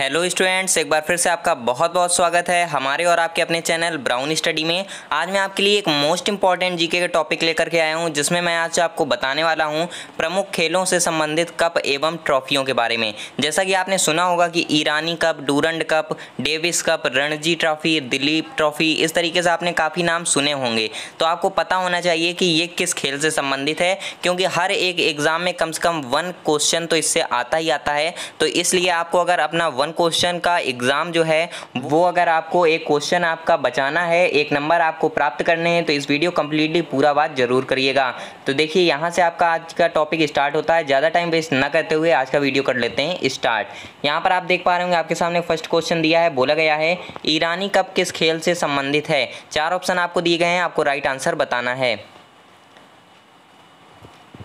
Hello students, एक बार फिर से आपका बहुत बहुत स्वागत है हमारे और आपके अपने चैनल ब्राउन स्टडी में। आज मैं आपके लिए एक मोस्ट इंपॉर्टेंट जीके के टॉपिक लेकर के आया हूं, जिसमें मैं आज आपको बताने वाला हूं प्रमुख खेलों से संबंधित कप एवं ट्रॉफियों के बारे में। जैसा कि आपने सुना होगा कि Irani cup, Durand cup, Davis cup, Ranji trophy, Dilip trophy, इस तरीके से आपने काफ़ी नाम सुने होंगे, तो आपको पता होना चाहिए कि ये किस खेल से संबंधित है, क्योंकि हर एक एग्ज़ाम में कम से कम 1 क्वेश्चन तो इससे आता ही आता है। तो इसलिए आपको अगर अपना 1 क्वेश्चन का एग्ज़ाम जो है वो अगर आपको एक क्वेश्चन आपका बचाना है, एक नंबर आपको प्राप्त करने हैं, तो इस वीडियो कम्प्लीटली पूरा बात जरूर करिएगा। तो देखिए, यहाँ से आपका आज का टॉपिक स्टार्ट होता है। ज़्यादा टाइम वेस्ट ना करते हुए आज का वीडियो कर लेते हैं स्टार्ट। यहाँ पर आप देख पा रहे होंगे आपके सामने फर्स्ट क्वेश्चन दिया है, बोला गया है ईरानी कप किस खेल से संबंधित है। 4 ऑप्शन आपको दिए गए हैं, आपको राइट आंसर बताना है।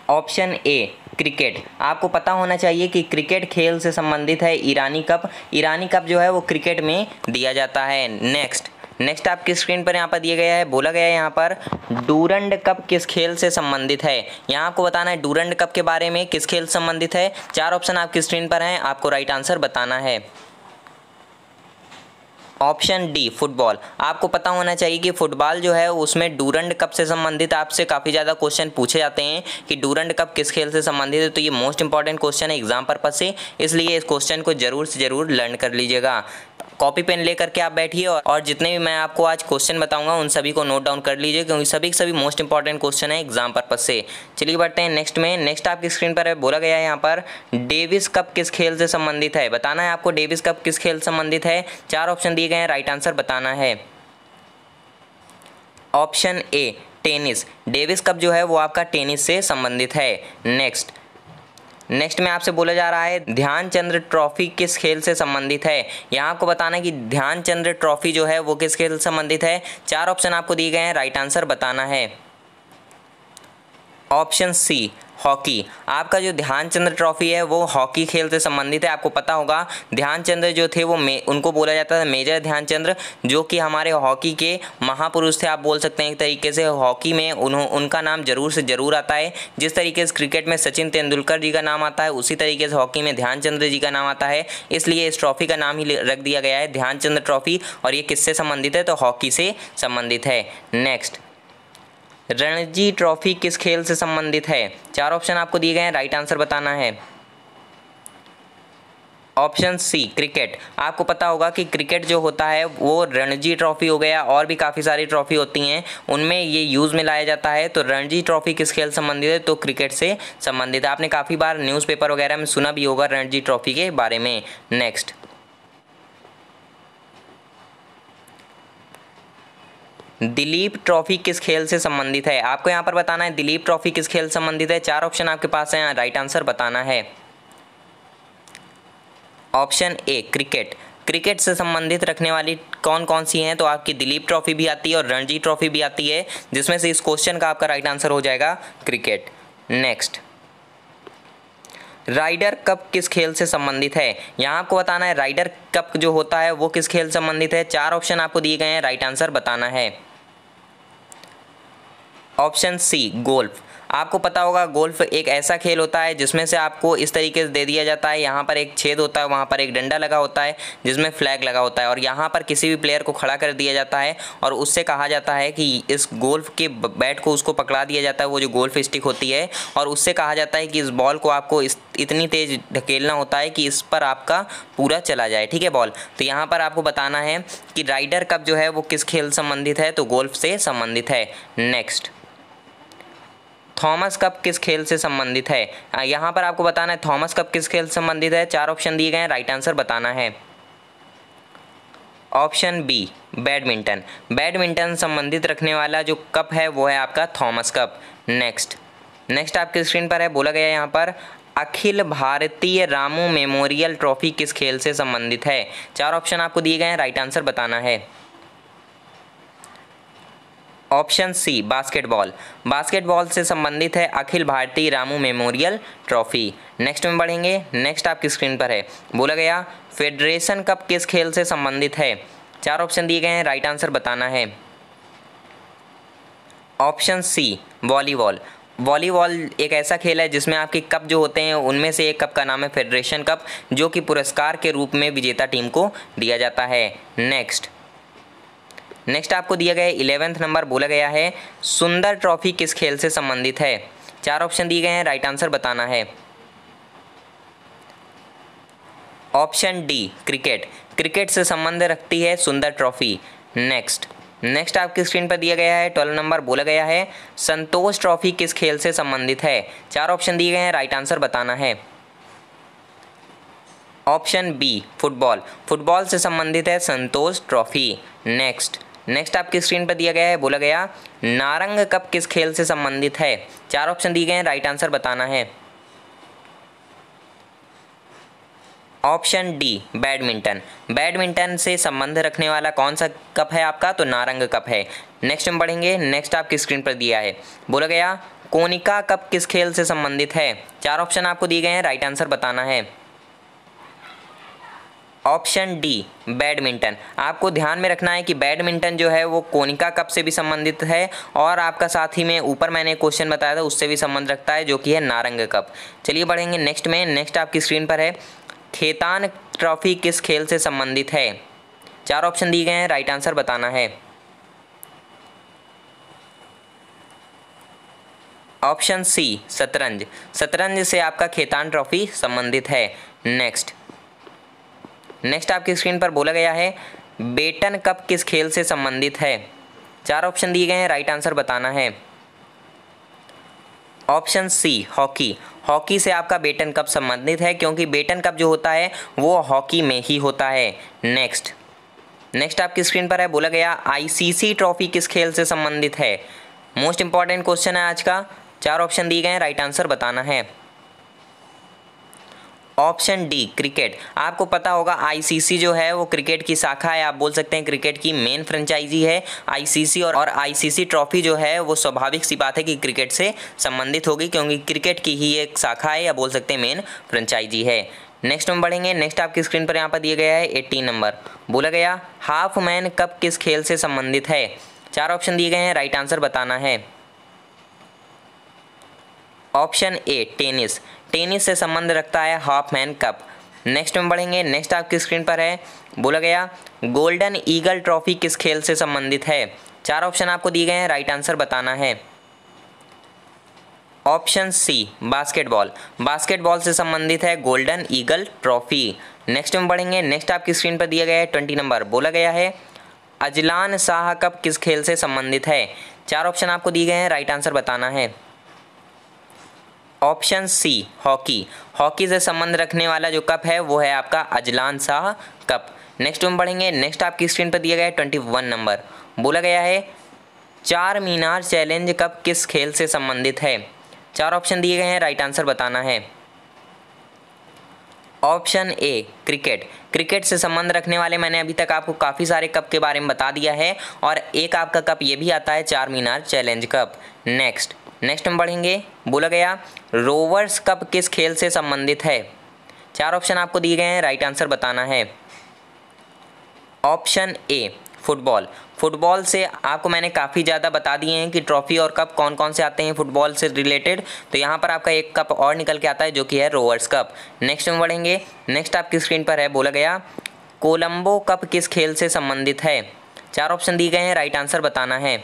Option A cricket. आपको पता होना चाहिए कि क्रिकेट खेल से संबंधित है ईरानी कप। ईरानी कप जो है वो क्रिकेट में दिया जाता है। नेक्स्ट आपकी स्क्रीन पर यहाँ पर दिया गया है, बोला गया है यहाँ पर डूरंड कप किस खेल से संबंधित है। यहाँ आपको बताना है डूरंड कप के बारे में किस खेल से संबंधित है। 4 ऑप्शन आपकी स्क्रीन पर हैं, आपको राइट आंसर बताना है। Option D football. आपको पता होना चाहिए कि फुटबॉल जो है उसमें डूरंड कप से संबंधित आपसे काफ़ी ज़्यादा क्वेश्चन पूछे जाते हैं कि डूरंड कप किस खेल से संबंधित है। तो ये मोस्ट इंपॉर्टेंट क्वेश्चन है एग्जाम पर्पज से, इसलिए इस क्वेश्चन को ज़रूर से ज़रूर लर्न कर लीजिएगा। कॉपी पेन लेकर के आप बैठिए और जितने भी मैं आपको आज क्वेश्चन बताऊंगा उन सभी को नोट डाउन कर लीजिए, क्योंकि सभी मोस्ट इंपॉर्टेंट क्वेश्चन है एग्जाम पर्पज से। चलिए बढ़ते हैं नेक्स्ट में। नेक्स्ट आपकी स्क्रीन पर है, बोला गया है यहाँ पर डेविस कप किस खेल से संबंधित है। बताना है आपको डेविस कप किस खेल से संबंधित है। 4 ऑप्शन दिए गए हैं, राइट आंसर बताना है। Option A tennis. Davis cup जो है वो आपका टेनिस से संबंधित है। नेक्स्ट में आपसे बोला जा रहा है ध्यानचंद ट्रॉफी किस खेल से संबंधित है। यहाँ आपको बताना है कि ध्यानचंद ट्रॉफी जो है वो किस खेल से संबंधित है। 4 ऑप्शन आपको दिए गए हैं, राइट आंसर बताना है। Option C hockey. आपका जो ध्यानचंद ट्रॉफी है वो हॉकी खेल से संबंधित है। आपको पता होगा ध्यानचंद जो थे वो उनको बोला जाता था मेजर ध्यानचंद, जो कि हमारे हॉकी के महापुरुष थे। आप बोल सकते हैं एक तरीके से हॉकी में उनका नाम ज़रूर से ज़रूर आता है। जिस तरीके से क्रिकेट में सचिन तेंदुलकर जी का नाम आता है, उसी तरीके से हॉकी में ध्यानचंद जी का नाम आता है, इसलिए इस ट्रॉफ़ी का नाम ही रख दिया गया है ध्यानचंद ट्रॉफी। और ये किससे संबंधित है, तो हॉकी से संबंधित है। नेक्स्ट रणजी ट्रॉफी किस खेल से संबंधित है। 4 ऑप्शन आपको दिए गए हैं, राइट आंसर बताना है। Option C cricket. आपको पता होगा कि क्रिकेट जो होता है वो रणजी ट्रॉफी हो गया, और भी काफ़ी सारी ट्रॉफी होती हैं, उनमें ये यूज़ में लाया जाता है। तो रणजी ट्रॉफी किस खेल संबंधित है, तो क्रिकेट से संबंधित है। आपने काफ़ी बार न्यूज़पेपर वगैरह में सुना भी होगा रणजी ट्रॉफी के बारे में। नेक्स्ट दिलीप ट्रॉफी किस खेल से संबंधित है। आपको यहाँ पर बताना है दिलीप ट्रॉफी किस खेल से संबंधित है। 4 ऑप्शन आपके पास हैं, राइट आंसर बताना है। Option A cricket. क्रिकेट से संबंधित रखने वाली कौन कौन सी हैं, तो आपकी दिलीप ट्रॉफी भी आती है और रणजी ट्रॉफी भी आती है, जिसमें से इस क्वेश्चन का आपका राइट आंसर हो जाएगा क्रिकेट। नेक्स्ट राइडर कप किस खेल से संबंधित है। यहाँ आपको बताना है राइडर कप जो होता है वो किस खेल से संबंधित है। 4 ऑप्शन आपको दिए गए हैं, राइट आंसर बताना है। Option C golf. आपको पता होगा गोल्फ एक ऐसा खेल होता है जिसमें से आपको इस तरीके से दे दिया जाता है, यहाँ पर एक छेद होता है, वहाँ पर एक डंडा लगा होता है जिसमें फ्लैग लगा होता है, और यहाँ पर किसी भी प्लेयर को खड़ा कर दिया जाता है और उससे कहा जाता है कि इस गोल्फ के बैट को उसको पकड़ा दिया जाता है, वो जो गोल्फ स्टिक होती है, और उससे कहा जाता है कि इस बॉल को आपको इतनी तेज़ धकेलना होता है कि इस पर आपका पूरा चला जाए, ठीक है बॉल। तो यहाँ पर आपको बताना है कि राइडर कप जो है वो किस खेल संबंधित है, तो गोल्फ से संबंधित है। नेक्स्ट थॉमस कप किस खेल से संबंधित है। यहाँ पर आपको बताना है थॉमस कप किस खेल से संबंधित है। 4 ऑप्शन दिए गए हैं, राइट आंसर बताना है। Option B badminton. बैडमिंटन संबंधित रखने वाला जो कप है वो है आपका थॉमस कप। नेक्स्ट आपकी स्क्रीन पर है, बोला गया है यहाँ पर अखिल भारतीय रामू मेमोरियल ट्रॉफी किस खेल से संबंधित है। 4 ऑप्शन आपको दिए गए हैं, राइट आंसर बताना है। ऑप्शन सी बास्केटबॉल। बास्केटबॉल से संबंधित है Akhil Bharatiya Ramu memorial trophy. Next में बढ़ेंगे। नेक्स्ट आपकी स्क्रीन पर है, बोला गया फेडरेशन कप किस खेल से संबंधित है। 4 ऑप्शन दिए गए हैं, राइट आंसर बताना है। ऑप्शन सी वॉलीबॉल। वॉलीबॉल एक ऐसा खेल है जिसमें आपके कप जो होते हैं उनमें से एक कप का नाम है फेडरेशन कप, जो कि पुरस्कार के रूप में विजेता टीम को दिया जाता है। नेक्स्ट आपको दिया गया है 11वां नंबर, बोला गया है सुंदर ट्रॉफी किस खेल से संबंधित है। चार ऑप्शन दिए गए हैं, राइट आंसर बताना है। ऑप्शन डी क्रिकेट, क्रिकेट से संबंध रखती है सुंदर ट्रॉफी। नेक्स्ट आपकी स्क्रीन पर दिया गया है 12 नंबर, बोला गया है संतोष ट्रॉफी किस खेल से संबंधित है। चार ऑप्शन दिए गए हैं, राइट आंसर बताना है। ऑप्शन बी फुटबॉल, फुटबॉल से संबंधित है संतोष ट्रॉफी। नेक्स्ट आपकी स्क्रीन पर दिया गया है, बोला गया नारंग कप किस खेल से संबंधित है। चार ऑप्शन दिए गए हैं, राइट आंसर बताना है। ऑप्शन डी बैडमिंटन, बैडमिंटन से संबंध रखने वाला कौन सा कप है आपका, तो नारंग कप है। नेक्स्ट हम बढ़ेंगे, नेक्स्ट आपकी स्क्रीन पर दिया है, बोला गया कोनिका कप किस खेल से संबंधित है। चार ऑप्शन आपको दिए गए हैं, राइट आंसर बताना है। ऑप्शन डी बैडमिंटन, आपको ध्यान में रखना है कि बैडमिंटन जो है वो कोनिका कप से भी संबंधित है और आपका साथ ही में ऊपर मैंने क्वेश्चन बताया था उससे भी संबंध रखता है, जो कि है नारंग कप। चलिए बढ़ेंगे नेक्स्ट में। नेक्स्ट आपकी स्क्रीन पर है खेतान ट्रॉफी किस खेल से संबंधित है। चार ऑप्शन दिए गए हैं, राइट आंसर बताना है। ऑप्शन सी शतरंज, शतरंज से आपका खेतान ट्रॉफी संबंधित है। नेक्स्ट आपकी स्क्रीन पर बोला गया है बेटन कप किस खेल से संबंधित है। चार ऑप्शन दिए गए हैं, राइट आंसर बताना है। ऑप्शन सी हॉकी, हॉकी से आपका बेटन कप संबंधित है क्योंकि बेटन कप जो होता है वो हॉकी में ही होता है। नेक्स्ट आपकी स्क्रीन पर है, बोला गया आईसीसी ट्रॉफी किस खेल से संबंधित है। मोस्ट इंपॉर्टेंट क्वेश्चन है आज का। चार ऑप्शन दिए गए हैं, राइट आंसर बताना है। ऑप्शन डी क्रिकेट, आपको पता होगा आईसीसी जो है वो क्रिकेट की शाखा है, आप बोल सकते हैं क्रिकेट की मेन फ्रेंचाइजी है आईसीसी, और आईसीसी ट्रॉफी जो है वो स्वाभाविक सी बात है कि क्रिकेट से संबंधित होगी क्योंकि क्रिकेट की ही एक शाखा है या बोल सकते हैं मेन फ्रेंचाइजी है। नेक्स्ट हम बढ़ेंगे। नेक्स्ट आपकी स्क्रीन पर यहाँ पर दिया गया है 18 नंबर, बोला गया हाफमैन कप किस खेल से संबंधित है। चार ऑप्शन दिए गए हैं, राइट आंसर बताना है। ऑप्शन ए टेनिस, टेनिस से संबंध रखता है हाफमैन कप। नेक्स्ट में बढ़ेंगे। नेक्स्ट आपकी स्क्रीन पर है, बोला गया गोल्डन ईगल ट्रॉफी किस खेल से संबंधित है। चार ऑप्शन आपको दिए गए हैं, राइट आंसर बताना है। ऑप्शन सी बास्केटबॉल, बास्केटबॉल से संबंधित है गोल्डन ईगल ट्रॉफी। नेक्स्ट में बढ़ेंगे। नेक्स्ट आपकी स्क्रीन पर दिया गया है 20 नंबर, बोला गया है अजलान शाह कप किस खेल से संबंधित है। चार ऑप्शन आपको दिए गए हैं, राइट आंसर बताना है। ऑप्शन सी हॉकी, हॉकी से संबंध रखने वाला जो कप है वो है आपका अजलान शाह कप। नेक्स्ट हम बढ़ेंगे। नेक्स्ट आपकी स्क्रीन पर दिया गया है 21 नंबर, बोला गया है चारमीनार चैलेंज कप किस खेल से संबंधित है। चार ऑप्शन दिए गए हैं, राइट आंसर बताना है। ऑप्शन ए क्रिकेट, क्रिकेट से संबंध रखने वाले मैंने अभी तक आपको काफ़ी सारे कप के बारे में बता दिया है और एक आपका कप ये भी आता है चारमीनार चैलेंज कप। नेक्स्ट हम बढ़ेंगे। बोला गया रोवर्स कप किस खेल से संबंधित है। चार ऑप्शन आपको दिए गए हैं, राइट आंसर बताना है। ऑप्शन ए फुटबॉल, फुटबॉल से आपको मैंने काफ़ी ज़्यादा बता दिए हैं कि ट्रॉफी और कप कौन कौन से आते हैं फुटबॉल से रिलेटेड, तो यहाँ पर आपका एक कप और निकल के आता है जो कि है रोवर्स कप। नेक्स्ट हम बढ़ेंगे। नेक्स्ट आपकी स्क्रीन पर है, बोला गया कोलम्बो कप किस खेल से संबंधित है। चार ऑप्शन दिए गए हैं, राइट आंसर बताना है।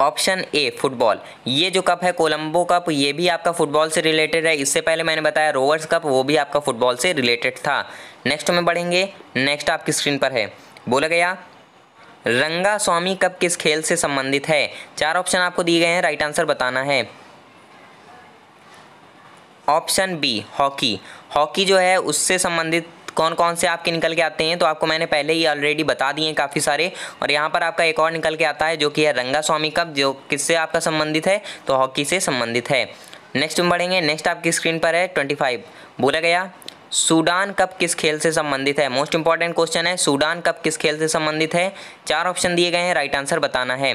ऑप्शन ए फुटबॉल, ये जो कप है कोलम्बो कप ये भी आपका फुटबॉल से रिलेटेड है, इससे पहले मैंने बताया रोवर्स कप वो भी आपका फुटबॉल से रिलेटेड था। नेक्स्ट में बढ़ेंगे। नेक्स्ट आपकी स्क्रीन पर है, बोला गया रंगा स्वामी कप किस खेल से संबंधित है। चार ऑप्शन आपको दिए गए हैं, राइट आंसर बताना है। ऑप्शन बी हॉकी, हॉकी जो है उससे संबंधित कौन कौन से आपके निकल के आते हैं तो आपको मैंने पहले ही ऑलरेडी बता दिए हैं काफ़ी सारे, और यहाँ पर आपका एक और निकल के आता है जो कि है रंगा स्वामी कप, जो किससे आपका संबंधित है तो हॉकी से संबंधित है। नेक्स्ट हम बढ़ेंगे। नेक्स्ट आपकी स्क्रीन पर है 25, बोला गया सूडान कप किस खेल से संबंधित है। मोस्ट इंपॉर्टेंट क्वेश्चन है, सूडान कप किस खेल से संबंधित है। चार ऑप्शन दिए गए हैं, राइट आंसर बताना है।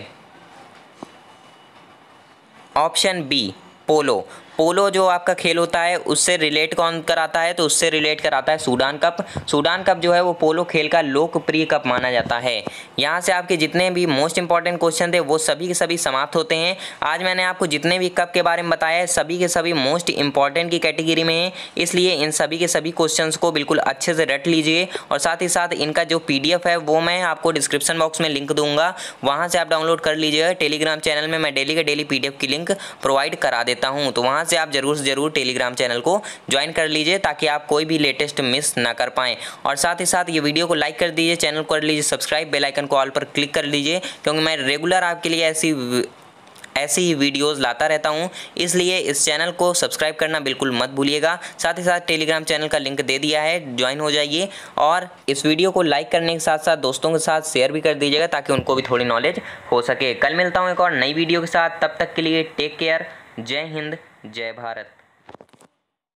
ऑप्शन बी पोलो, पोलो जो आपका खेल होता है उससे रिलेट कौन कराता है, तो उससे रिलेट कराता है सूडान कप। सूडान कप जो है वो पोलो खेल का लोकप्रिय कप माना जाता है। यहाँ से आपके जितने भी मोस्ट इंपॉर्टेंट क्वेश्चन थे वो सभी के सभी समाप्त होते हैं। आज मैंने आपको जितने भी कप के बारे में बताया है सभी के सभी मोस्ट इंपॉर्टेंट की कैटेगरी में है, इसलिए इन सभी के सभी क्वेश्चंस को बिल्कुल अच्छे से रट लीजिए। और साथ ही साथ इनका जो पीडीएफ है वो मैं आपको डिस्क्रिप्शन बॉक्स में लिंक दूंगा, वहाँ से आप डाउनलोड कर लीजिएगा। टेलीग्राम चैनल में मैं डेली के डेली पीडीएफ की लिंक प्रोवाइड करा देता हूँ, तो वहाँ से आप ज़रूर टेलीग्राम चैनल को ज्वाइन कर लीजिए ताकि आप कोई भी लेटेस्ट मिस ना कर पाएँ। और साथ ही साथ ये वीडियो को लाइक कर दीजिए, चैनल को कर लीजिए सब्सक्राइब, बेल आइकन को ऑल पर क्लिक कर लीजिए, क्योंकि मैं रेगुलर आपके लिए ऐसी ही वीडियोस लाता रहता हूं, इसलिए इस चैनल को सब्सक्राइब करना बिल्कुल मत भूलिएगा। साथ ही साथ टेलीग्राम चैनल का लिंक दे दिया है, ज्वाइन हो जाइए। और इस वीडियो को लाइक करने के साथ साथ दोस्तों के साथ शेयर भी कर दीजिएगा ताकि उनको भी थोड़ी नॉलेज हो सके। कल मिलता हूं एक और नई वीडियो के साथ, तब तक के लिए टेक केयर। जय हिंद, जय भारत।